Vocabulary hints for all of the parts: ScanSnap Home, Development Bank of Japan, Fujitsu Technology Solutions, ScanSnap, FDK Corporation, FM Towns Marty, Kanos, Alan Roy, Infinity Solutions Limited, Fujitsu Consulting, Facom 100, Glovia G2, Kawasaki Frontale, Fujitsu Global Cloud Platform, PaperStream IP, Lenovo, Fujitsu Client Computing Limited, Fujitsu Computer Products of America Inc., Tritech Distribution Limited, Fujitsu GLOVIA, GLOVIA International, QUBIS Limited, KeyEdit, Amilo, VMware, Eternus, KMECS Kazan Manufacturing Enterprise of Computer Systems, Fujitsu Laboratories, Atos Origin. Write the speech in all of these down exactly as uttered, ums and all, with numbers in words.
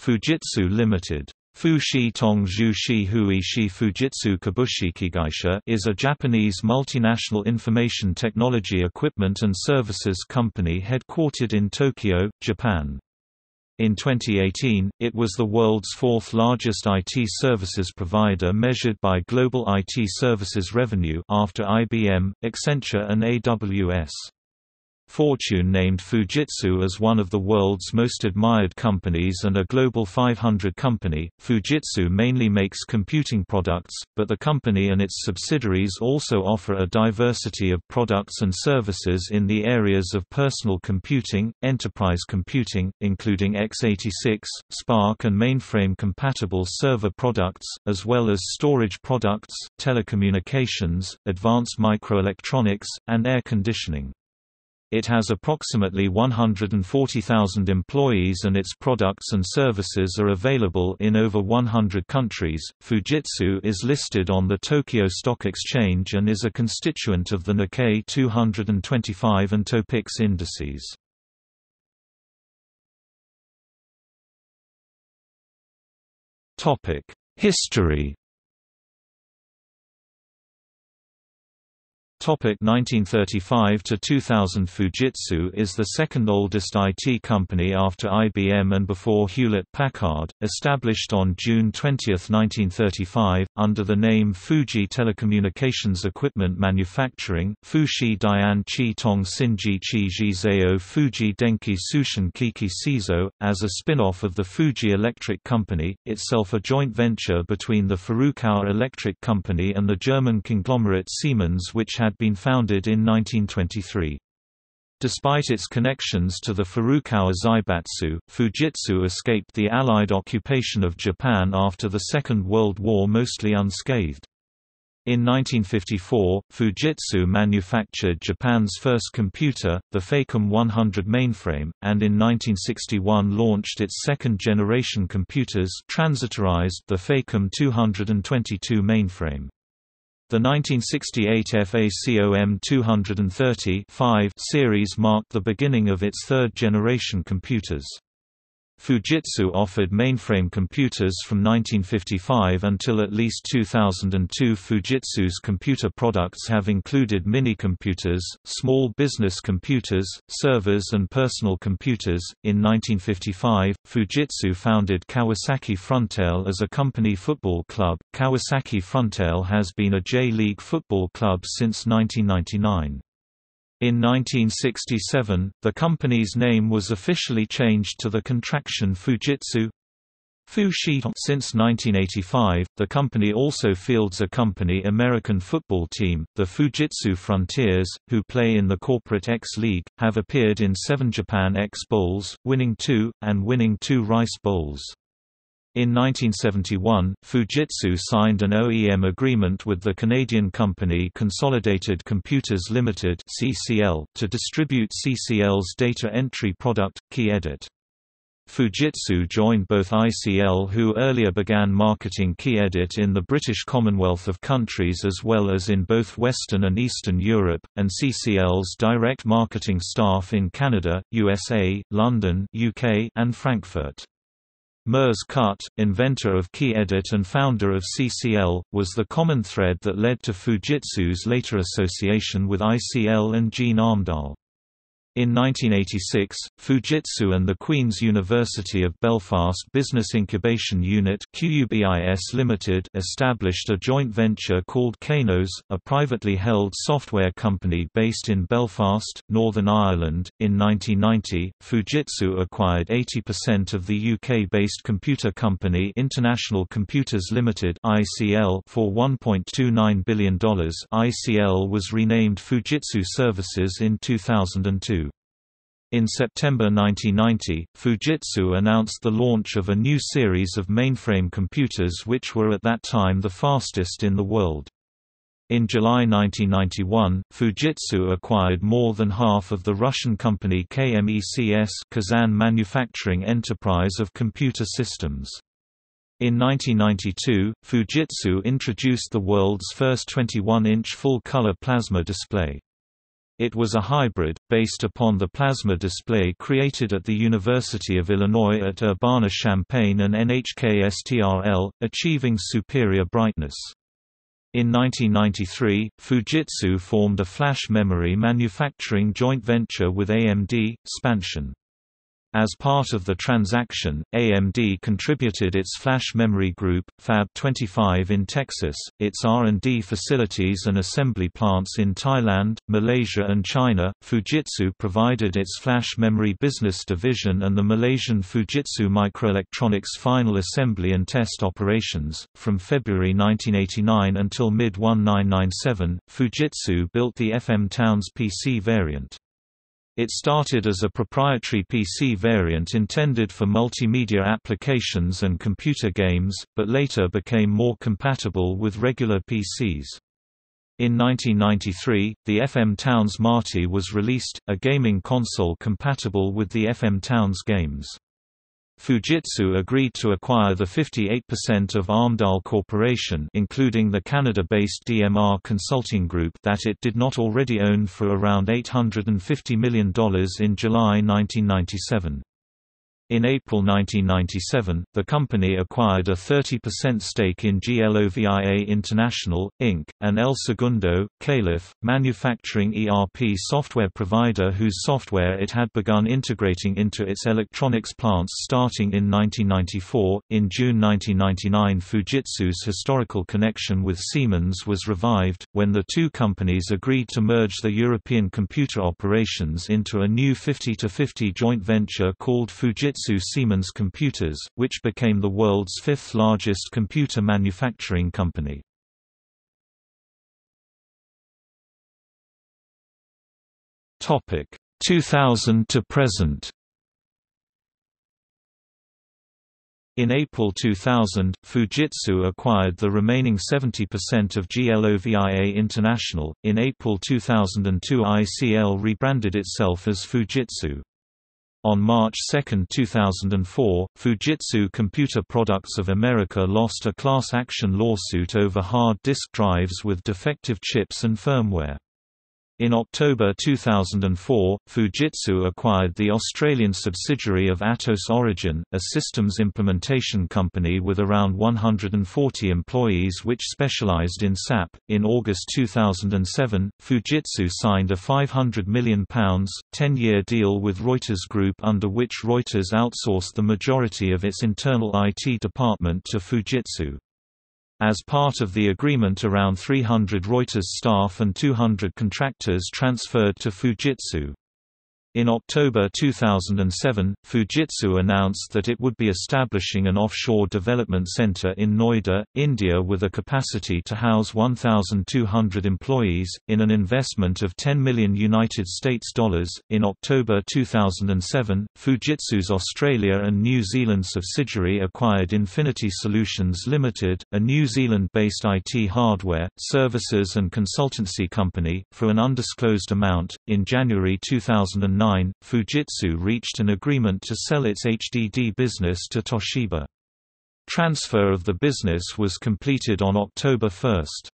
Fujitsu Limited. Fushi Tongzhushi Huishi Fujitsu Kabushikigaisha is a Japanese multinational information technology equipment and services company headquartered in Tokyo, Japan. In twenty eighteen, it was the world's fourth largest I T services provider measured by global I T services revenue after I B M, Accenture and A W S. Fortune named Fujitsu as one of the world's most admired companies and a global five hundred company. Fujitsu mainly makes computing products, but the company and its subsidiaries also offer a diversity of products and services in the areas of personal computing, enterprise computing, including x eighty-six, SPARC and mainframe-compatible server products, as well as storage products, telecommunications, advanced microelectronics, and air conditioning. It has approximately one hundred forty thousand employees and its products and services are available in over one hundred countries. Fujitsu is listed on the Tokyo Stock Exchange and is a constituent of the Nikkei two twenty-five and Topix indices. Topic: History. nineteen thirty-five to two thousand Fujitsu is the second oldest I T company after I B M and before Hewlett-Packard, established on June twentieth nineteen thirty-five, under the name Fuji Telecommunications Equipment Manufacturing, Fushi Dian Chi Tong Sinji Chi Jizeo Fuji Denki Sushin Kiki Seizo, as a spin-off of the Fuji Electric Company, itself a joint venture between the Furukawa Electric Company and the German conglomerate Siemens, which had been founded in nineteen twenty-three. Despite its connections to the Furukawa Zaibatsu, Fujitsu escaped the Allied occupation of Japan after the Second World War mostly unscathed. In nineteen fifty-four, Fujitsu manufactured Japan's first computer, the FACOM one hundred mainframe, and in nineteen sixty-one launched its second-generation computers, transitorized, the FACOM two twenty-two mainframe. The nineteen sixty-eight FACOM two thirty series marked the beginning of its third-generation computers. Fujitsu offered mainframe computers from nineteen fifty-five until at least two thousand two. Fujitsu's computer products have included mini computers, small business computers, servers, and personal computers. In nineteen fifty-five, Fujitsu founded Kawasaki Frontale as a company football club. Kawasaki Frontale has been a J League football club since nineteen ninety-nine. In nineteen sixty-seven, the company's name was officially changed to the contraction Fujitsu. Fushi. Since nineteen eighty-five, the company also fields a company American football team, the Fujitsu Frontiers, who play in the Corporate X League, have appeared in seven Japan X Bowls, winning two, and winning two Rice Bowls. In nineteen seventy-one, Fujitsu signed an O E M agreement with the Canadian company Consolidated Computers Limited (C C L) to distribute C C L's data entry product, KeyEdit. Fujitsu joined both I C L, who earlier began marketing KeyEdit in the British Commonwealth of countries as well as in both Western and Eastern Europe, and C C L's direct marketing staff in Canada, U S A, London, U K, and Frankfurt. Merz Kutt, inventor of KeyEdit and founder of C C L, was the common thread that led to Fujitsu's later association with I C L and Jean Amdahl. In nineteen eighty-six, Fujitsu and the Queen's University of Belfast Business Incubation Unit (QUBIS Limited) established a joint venture called Kanos, a privately held software company based in Belfast, Northern Ireland. In nineteen ninety, Fujitsu acquired eighty percent of the U K-based computer company International Computers Limited (I C L) for one point two nine billion dollars. I C L was renamed Fujitsu Services in two thousand two. In September nineteen ninety, Fujitsu announced the launch of a new series of mainframe computers which were at that time the fastest in the world. In July nineteen ninety-one, Fujitsu acquired more than half of the Russian company K M E C S Kazan Manufacturing Enterprise of Computer Systems. In nineteen ninety-two, Fujitsu introduced the world's first twenty-one inch full-color plasma display. It was a hybrid, based upon the plasma display created at the University of Illinois at Urbana-Champaign and N H K S T R L, achieving superior brightness. In nineteen ninety-three, Fujitsu formed a flash memory manufacturing joint venture with A M D, Spansion. As part of the transaction, A M D contributed its flash memory group, Fab twenty-five in Texas, its R and D facilities and assembly plants in Thailand, Malaysia and China. Fujitsu provided its flash memory business division and the Malaysian Fujitsu Microelectronics final assembly and test operations. From February nineteen eighty-nine until mid nineteen ninety-seven, Fujitsu built the F M Towns P C variant. It started as a proprietary P C variant intended for multimedia applications and computer games, but later became more compatible with regular P Cs. In nineteen ninety-three, the F M Towns Marty was released, a gaming console compatible with the F M Towns games. Fujitsu agreed to acquire the fifty-eight percent of Amdahl Corporation, including the Canada-based D M R Consulting Group, that it did not already own for around eight hundred fifty million dollars in July nineteen ninety-seven. In April nineteen ninety-seven, the company acquired a thirty percent stake in GLOVIA International, Incorporated, an El Segundo, Calif, manufacturing E R P software provider whose software it had begun integrating into its electronics plants starting in nineteen ninety-four. In June nineteen ninety-nine, Fujitsu's historical connection with Siemens was revived, when the two companies agreed to merge the European computer operations into a new fifty to fifty joint venture called Fujitsu Siemens Computers, which became the world's fifth largest computer manufacturing company. Topic two thousand to present. In April two thousand, Fujitsu acquired the remaining seventy percent of GLOVIA International. In April two thousand two, I C L rebranded itself as Fujitsu. On March second two thousand four, Fujitsu Computer Products of America lost a class action lawsuit over hard disk drives with defective chips and firmware. In October two thousand four, Fujitsu acquired the Australian subsidiary of Atos Origin, a systems implementation company with around one hundred forty employees which specialized in S A P. In August two thousand seven, Fujitsu signed a five hundred million pounds, ten-year deal with Reuters Group, under which Reuters outsourced the majority of its internal I T department to Fujitsu. As part of the agreement, around three hundred Reuters staff and two hundred contractors transferred to Fujitsu. In October two thousand seven, Fujitsu announced that it would be establishing an offshore development center in Noida, India, with a capacity to house one thousand two hundred employees, in an investment of ten million United States dollars. In October two thousand seven, Fujitsu's Australia and New Zealand subsidiary acquired Infinity Solutions Limited, a New Zealand-based I T hardware, services and consultancy company, for an undisclosed amount. In January two thousand nine, Fujitsu reached an agreement to sell its H D D business to Toshiba. Transfer of the business was completed on October first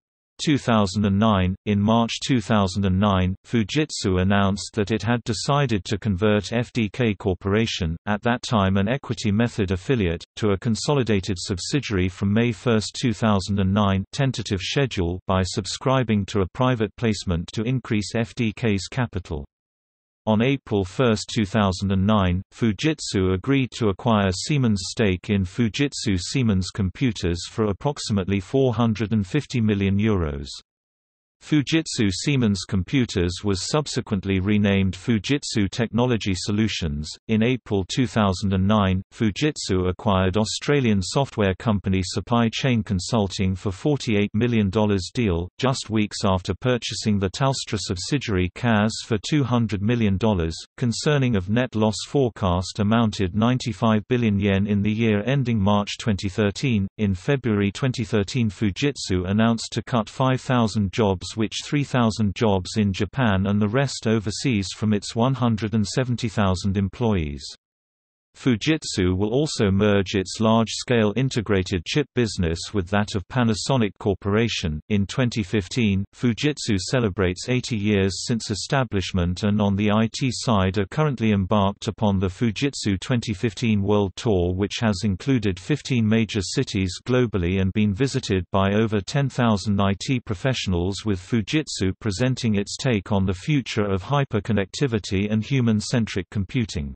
two thousand nine. In March two thousand nine, Fujitsu announced that it had decided to convert F D K Corporation, at that time an equity method affiliate, to a consolidated subsidiary from May first two thousand nine, tentative schedule, by subscribing to a private placement to increase F D K's capital. On April first two thousand nine, Fujitsu agreed to acquire Siemens' stake in Fujitsu Siemens Computers for approximately four hundred fifty million euros. Fujitsu Siemens Computers was subsequently renamed Fujitsu Technology Solutions. In April two thousand nine, Fujitsu acquired Australian software company Supply Chain Consulting for forty-eight million dollars deal, just weeks after purchasing the Telstra subsidiary K A S for two hundred million dollars. Concerning of net loss forecast amounted ninety-five billion yen in the year ending March twenty thirteen. In February twenty thirteen, Fujitsu announced to cut five thousand jobs, which three thousand jobs in Japan and the rest overseas, from its one hundred seventy thousand employees. Fujitsu will also merge its large-scale integrated chip business with that of Panasonic Corporation. In twenty fifteen, Fujitsu celebrates eighty years since establishment and on the I T side are currently embarked upon the Fujitsu twenty fifteen World Tour, which has included fifteen major cities globally and been visited by over ten thousand I T professionals, with Fujitsu presenting its take on the future of hyperconnectivity and human-centric computing.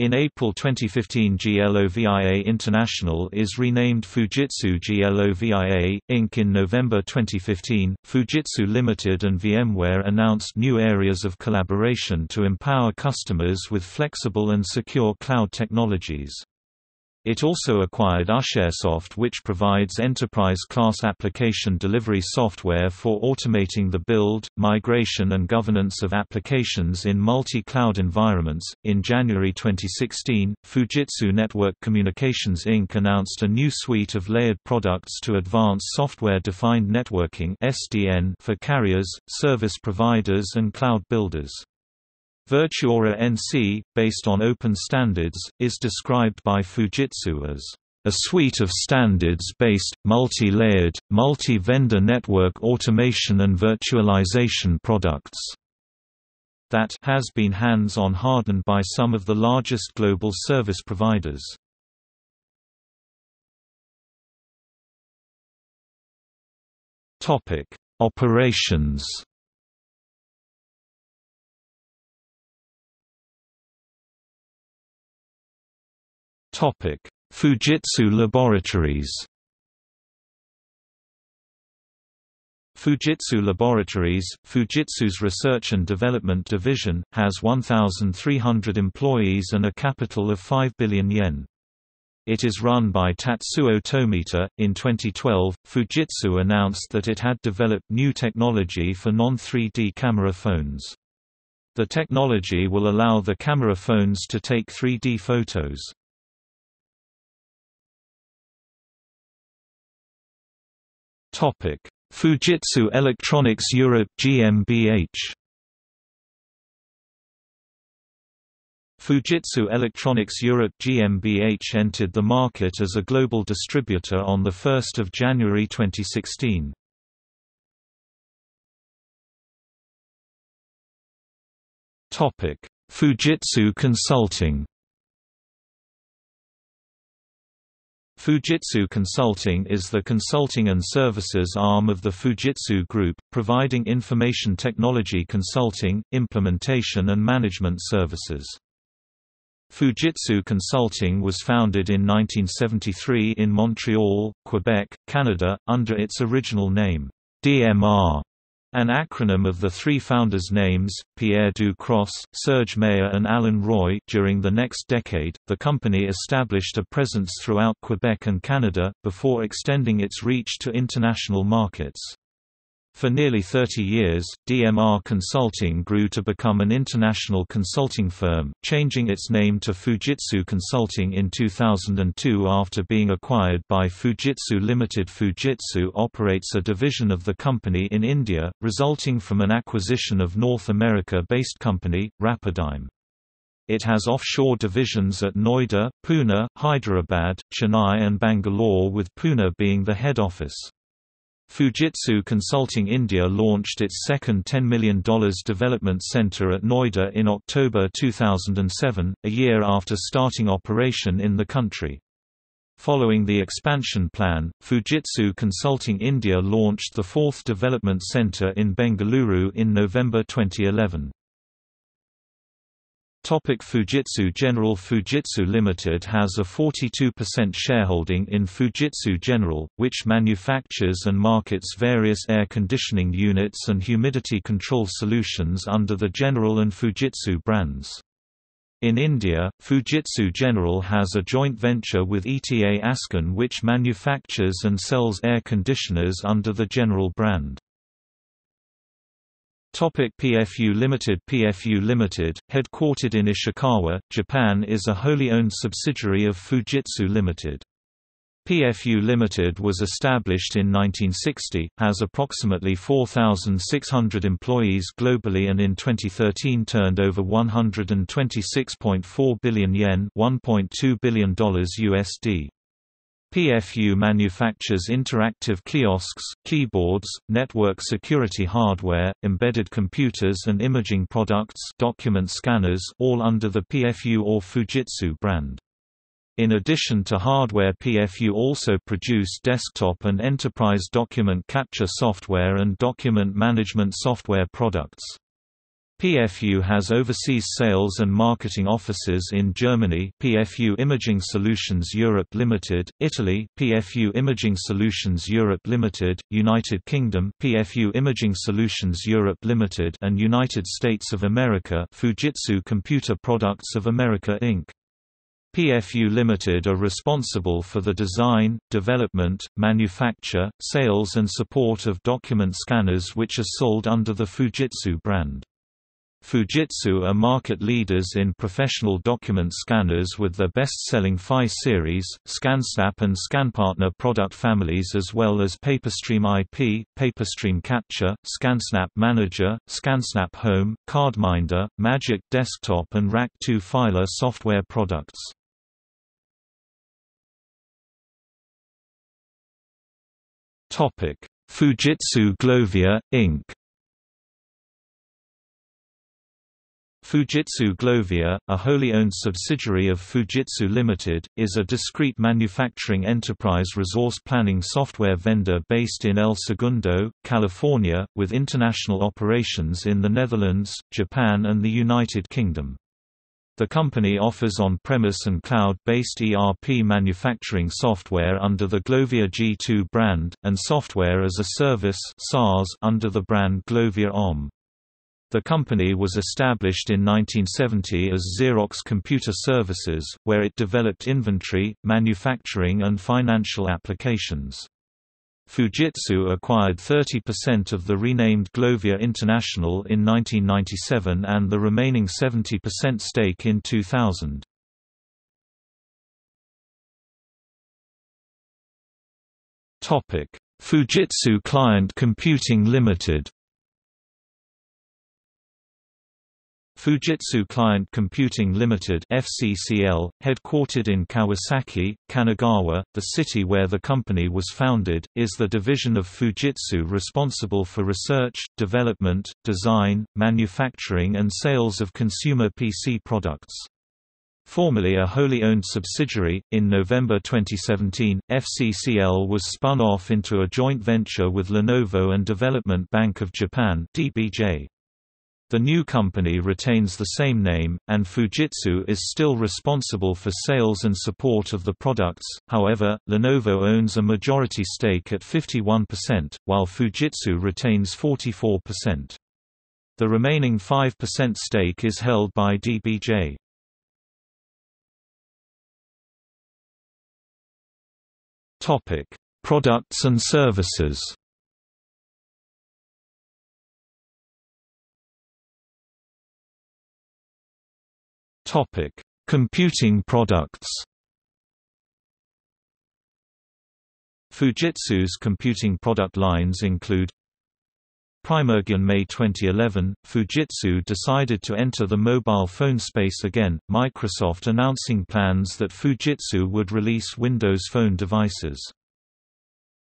In April twenty fifteen, GLOVIA International is renamed Fujitsu GLOVIA, Incorporated. In November twenty fifteen, Fujitsu Limited and VMware announced new areas of collaboration to empower customers with flexible and secure cloud technologies. It also acquired Usharesoft, which provides enterprise-class application delivery software for automating the build, migration and governance of applications in multi-cloud environments. In January twenty sixteen, Fujitsu Network Communications Incorporated announced a new suite of layered products to advance software-defined networking (S D N) for carriers, service providers and cloud builders. Virtuora N C, based on open standards, is described by Fujitsu as a suite of standards-based, multi-layered, multi-vendor network automation and virtualization products that has been hands-on hardened by some of the largest global service providers. Topic: Operations. Topic: Fujitsu Laboratories. Fujitsu Laboratories, Fujitsu's research and development division, has one thousand three hundred employees and a capital of five billion yen. It is run by Tatsuo Tomita. In twenty twelve, Fujitsu announced that it had developed new technology for non three D camera phones. The technology will allow the camera phones to take three D photos. Topic: Fujitsu Electronics Europe G m b H. Fujitsu Electronics Europe G m b H entered the market as a global distributor on the first of January twenty sixteen. Topic: Fujitsu Consulting. Fujitsu Consulting is the consulting and services arm of the Fujitsu Group, providing information technology consulting, implementation and management services. Fujitsu Consulting was founded in nineteen seventy-three in Montreal, Quebec, Canada, under its original name, D M R, an acronym of the three founders' names, Pierre Ducross, Serge Meyer, and Alan Roy. During the next decade, the company established a presence throughout Quebec and Canada, before extending its reach to international markets. For nearly thirty years, D M R Consulting grew to become an international consulting firm, changing its name to Fujitsu Consulting in two thousand two after being acquired by Fujitsu Limited. Fujitsu operates a division of the company in India, resulting from an acquisition of North America-based company, Rapidyme. It has offshore divisions at Noida, Pune, Hyderabad, Chennai and Bangalore, with Pune being the head office. Fujitsu Consulting India launched its second ten million dollar development center at Noida in October two thousand seven, a year after starting operation in the country. Following the expansion plan, Fujitsu Consulting India launched the fourth development center in Bengaluru in November twenty eleven. Topic: Fujitsu General. Fujitsu Limited has a forty-two percent shareholding in Fujitsu General, which manufactures and markets various air conditioning units and humidity control solutions under the General and Fujitsu brands. In India, Fujitsu General has a joint venture with E T A Ascon, which manufactures and sells air conditioners under the General brand. P F U Limited. P F U Limited, headquartered in Ishikawa, Japan, is a wholly owned subsidiary of Fujitsu Limited. P F U Limited was established in nineteen sixty, has approximately four thousand six hundred employees globally and in twenty thirteen turned over one hundred twenty-six point four billion yen one point two billion dollars U S D. P F U manufactures interactive kiosks, keyboards, network security hardware, embedded computers and imaging products, document scanners, all under the P F U or Fujitsu brand. In addition to hardware, P F U also produce desktop and enterprise document capture software and document management software products. P F U has overseas sales and marketing offices in Germany, P F U Imaging Solutions Europe Limited, Italy, P F U Imaging Solutions Europe Limited, United Kingdom, P F U Imaging Solutions Europe Limited, and United States of America, Fujitsu Computer Products of America Incorporated. P F U Limited are responsible for the design, development, manufacture, sales and support of document scanners which are sold under the Fujitsu brand. Fujitsu are market leaders in professional document scanners with their best-selling F I series, ScanSnap and ScanPartner product families as well as PaperStream I P, PaperStream Capture, ScanSnap Manager, ScanSnap Home, CardMinder, Magic Desktop and Rack two Filer software products. Fujitsu GLOVIA, Incorporated. Fujitsu GLOVIA, a wholly owned subsidiary of Fujitsu Limited, is a discrete manufacturing enterprise resource planning software vendor based in El Segundo, California, with international operations in the Netherlands, Japan and the United Kingdom. The company offers on-premise and cloud-based E R P manufacturing software under the GLOVIA G two brand, and software as a service (SaaS) under the brand GLOVIA O M. The company was established in nineteen seventy as Xerox Computer Services, where it developed inventory, manufacturing and financial applications. Fujitsu acquired thirty percent of the renamed GLOVIA International in nineteen ninety-seven and the remaining seventy percent stake in two thousand. Fujitsu Client Computing Limited. Fujitsu Client Computing Limited (F C C L), headquartered in Kawasaki, Kanagawa, the city where the company was founded, is the division of Fujitsu responsible for research, development, design, manufacturing and sales of consumer P C products. Formerly a wholly owned subsidiary, in November twenty seventeen, F C C L was spun off into a joint venture with Lenovo and Development Bank of Japan (D B J). The new company retains the same name, and Fujitsu is still responsible for sales and support of the products. However, Lenovo owns a majority stake at fifty-one percent, while Fujitsu retains forty-four percent. The remaining five percent stake is held by D B J. Topic: Products and services. Topic: Computing products. Fujitsu's computing product lines include Primergy. In May twenty eleven, Fujitsu decided to enter the mobile phone space again, Microsoft announcing plans that Fujitsu would release Windows Phone devices.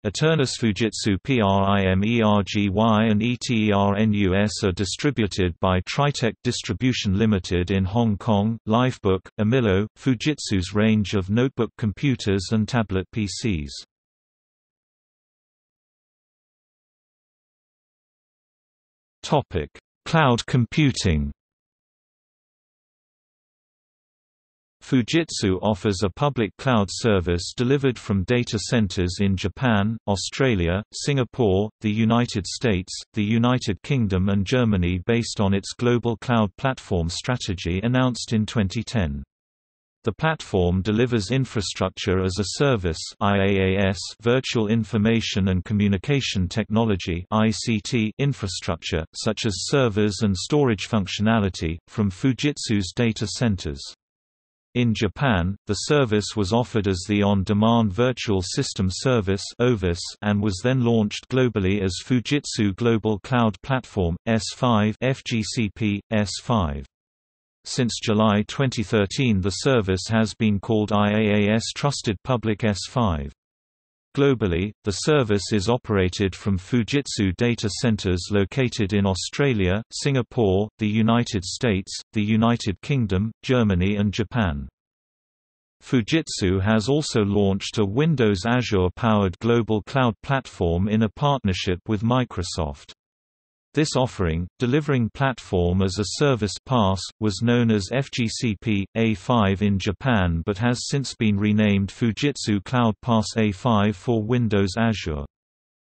Eternus. Fujitsu Primergy and Eternus are distributed by Tritech Distribution Limited in Hong Kong. Livebook, Amilo, Fujitsu's range of notebook computers and tablet P Cs. Topic: Cloud computing. Fujitsu offers a public cloud service delivered from data centers in Japan, Australia, Singapore, the United States, the United Kingdom and Germany based on its global cloud platform strategy announced in twenty ten. The platform delivers infrastructure as a service (I A A S), virtual information and communication technology (I C T) infrastructure, such as servers and storage functionality, from Fujitsu's data centers. In Japan, the service was offered as the On-Demand Virtual System Service and was then launched globally as Fujitsu Global Cloud Platform, S five F G C P, S five. Since July twenty thirteen the service has been called I A A S Trusted Public S five. Globally, the service is operated from Fujitsu data centers located in Australia, Singapore, the United States, the United Kingdom, Germany and Japan. Fujitsu has also launched a Windows Azure-powered global cloud platform in a partnership with Microsoft. This offering, delivering platform as a service pass, was known as F G C P, A five in Japan but has since been renamed Fujitsu Cloud Pass A five for Windows Azure.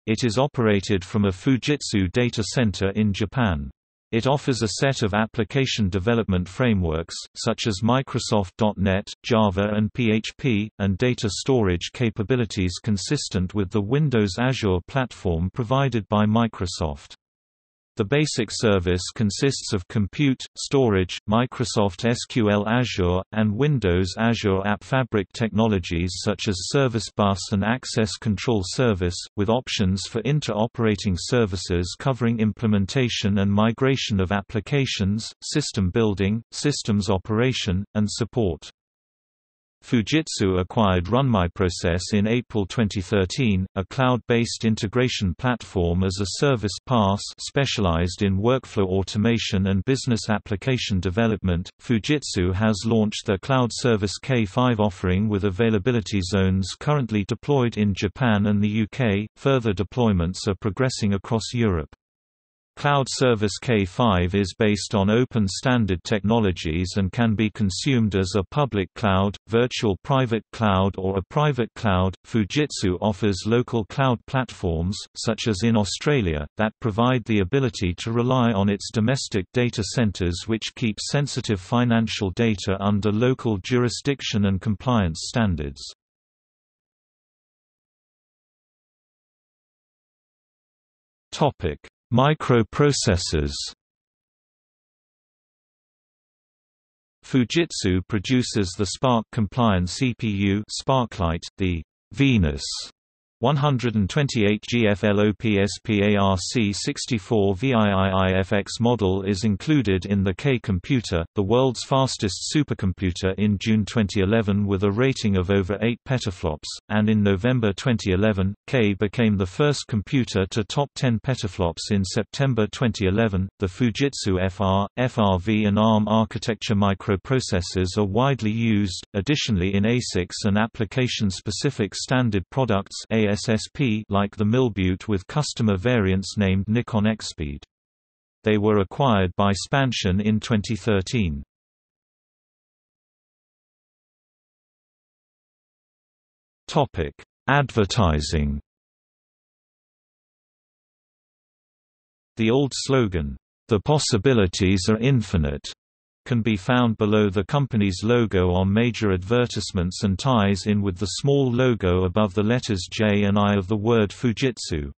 It is operated from a Fujitsu data center in Japan. It offers a set of application development frameworks, such as Microsoft dot net, Java and P H P, and data storage capabilities consistent with the Windows Azure platform provided by Microsoft. The basic service consists of compute, storage, Microsoft S Q L Azure, and Windows Azure App Fabric technologies such as Service Bus and Access Control Service, with options for inter-operating services covering implementation and migration of applications, system building, systems operation, and support. Fujitsu acquired RunMyProcess in April twenty thirteen, a cloud-based integration platform as a service pass specialized in workflow automation and business application development. Fujitsu has launched their cloud service K five offering with availability zones currently deployed in Japan and the U K. Further deployments are progressing across Europe. Cloud Service K five is based on open standard technologies and can be consumed as a public cloud, virtual private cloud, or a private cloud. Fujitsu offers local cloud platforms, such as in Australia, that provide the ability to rely on its domestic data centers which keep sensitive financial data under local jurisdiction and compliance standards. Topic: Microprocessors. Fujitsu produces the SPARC-compliant C P U Sparklite, the Venus one twenty-eight G F L O P S P A R C sixty-four V I I I F X model is included in the K computer, the world's fastest supercomputer, in June twenty eleven with a rating of over eight petaflops, and in November twenty eleven, K became the first computer to top ten petaflops. In September twenty eleven, the Fujitsu F R, F R V and ARM architecture microprocessors are widely used, additionally in ASICs and application-specific standard products A S S P like the Milbute with customer variants named Nikon Xspeed. They were acquired by Spansion in twenty thirteen. Topic: Advertising. The old slogan, "The possibilities are infinite," can be found below the company's logo on major advertisements and ties in with the small logo above the letters J and I of the word Fujitsu.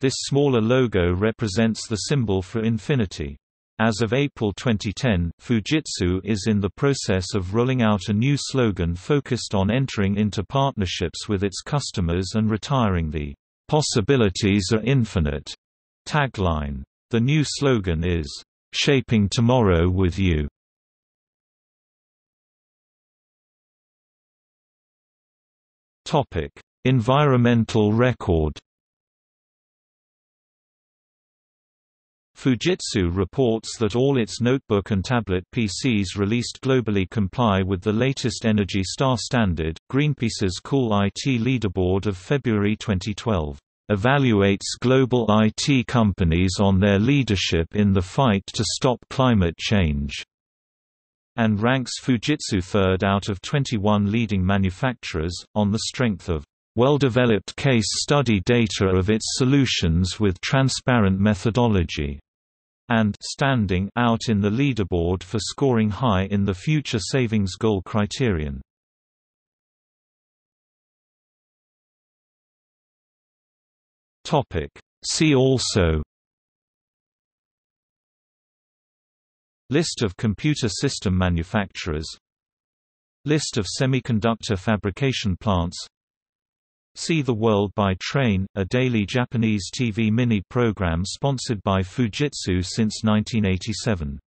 This smaller logo represents the symbol for infinity. As of April twenty ten, Fujitsu is in the process of rolling out a new slogan focused on entering into partnerships with its customers and retiring the "Possibilities are infinite" tagline. The new slogan is "Shaping Tomorrow with You." Topic: Environmental record. Fujitsu reports that all its notebook and tablet P Cs released globally comply with the latest Energy Star standard. Greenpeace's Cool I T leaderboard of February twenty twelve evaluates global I T companies on their leadership in the fight to stop climate change, and ranks Fujitsu third out of twenty-one leading manufacturers, on the strength of well-developed case study data of its solutions with transparent methodology, and standing out in the leaderboard for scoring high in the Future Savings Goal criterion. See also: List of computer system manufacturers, List of semiconductor fabrication plants. See the World by Train, a daily Japanese T V mini program sponsored by Fujitsu since nineteen eighty-seven.